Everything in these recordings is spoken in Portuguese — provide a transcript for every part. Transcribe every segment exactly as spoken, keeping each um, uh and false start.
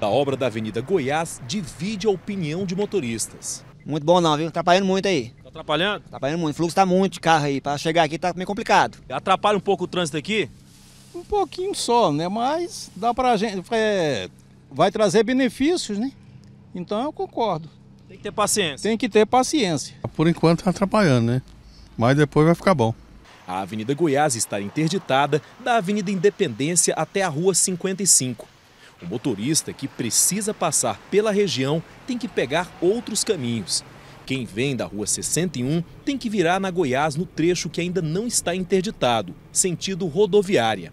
da obra da Avenida Goiás divide a opinião de motoristas. Muito bom não, viu? Atrapalhando muito aí. Tá atrapalhando? Atrapalhando muito. O fluxo tá muito de carro aí. Para chegar aqui tá meio complicado. Atrapalha um pouco o trânsito aqui? Um pouquinho só, né? Mas dá pra gente... É, vai trazer benefícios, né? Então eu concordo. Tem que ter paciência. Tem que ter paciência. Por enquanto tá atrapalhando, né? Mas depois vai ficar bom. A Avenida Goiás está interditada da Avenida Independência até a Rua cinquenta e cinco. O motorista que precisa passar pela região tem que pegar outros caminhos. Quem vem da Rua sessenta e um tem que virar na Goiás no trecho que ainda não está interditado, sentido rodoviária.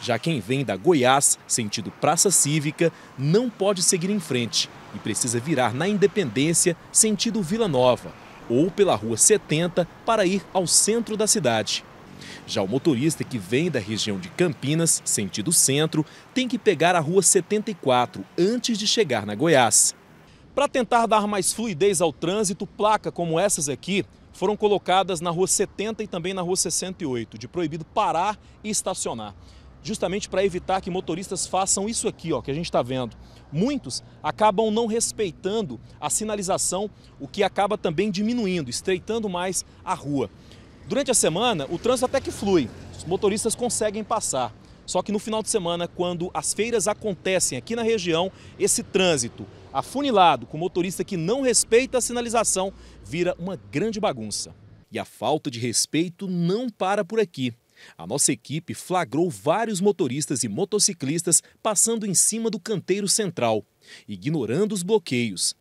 Já quem vem da Goiás, sentido Praça Cívica, não pode seguir em frente e precisa virar na Independência, sentido Vila Nova, ou pela Rua setenta para ir ao centro da cidade. Já o motorista que vem da região de Campinas, sentido centro, tem que pegar a Rua setenta e quatro antes de chegar na Goiás. Para tentar dar mais fluidez ao trânsito, placas como essas aqui foram colocadas na Rua setenta e também na Rua sessenta e oito, de proibido parar e estacionar. Justamente para evitar que motoristas façam isso aqui, ó, que a gente está vendo. Muitos acabam não respeitando a sinalização, o que acaba também diminuindo, estreitando mais a rua. Durante a semana, o trânsito até que flui, os motoristas conseguem passar. Só que no final de semana, quando as feiras acontecem aqui na região, esse trânsito afunilado com o motorista que não respeita a sinalização vira uma grande bagunça. E a falta de respeito não para por aqui. A nossa equipe flagrou vários motoristas e motociclistas passando em cima do canteiro central, ignorando os bloqueios.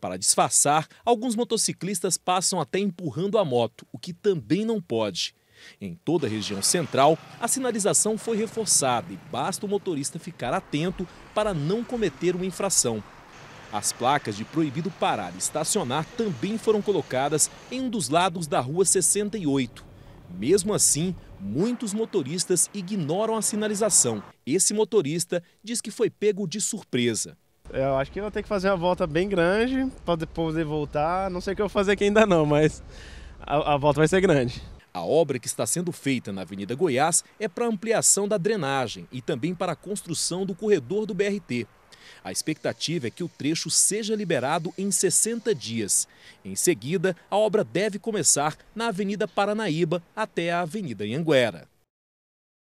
Para disfarçar, alguns motociclistas passam até empurrando a moto, o que também não pode. Em toda a região central, a sinalização foi reforçada e basta o motorista ficar atento para não cometer uma infração. As placas de proibido parar e estacionar também foram colocadas em um dos lados da Rua sessenta e oito. Mesmo assim, muitos motoristas ignoram a sinalização. Esse motorista diz que foi pego de surpresa. Eu acho que eu vou ter que fazer uma volta bem grande para poder voltar. Não sei o que eu vou fazer aqui ainda não, mas a, a volta vai ser grande. A obra que está sendo feita na Avenida Goiás é para ampliação da drenagem e também para a construção do corredor do B R T. A expectativa é que o trecho seja liberado em sessenta dias. Em seguida, a obra deve começar na Avenida Paranaíba até a Avenida Anhanguera.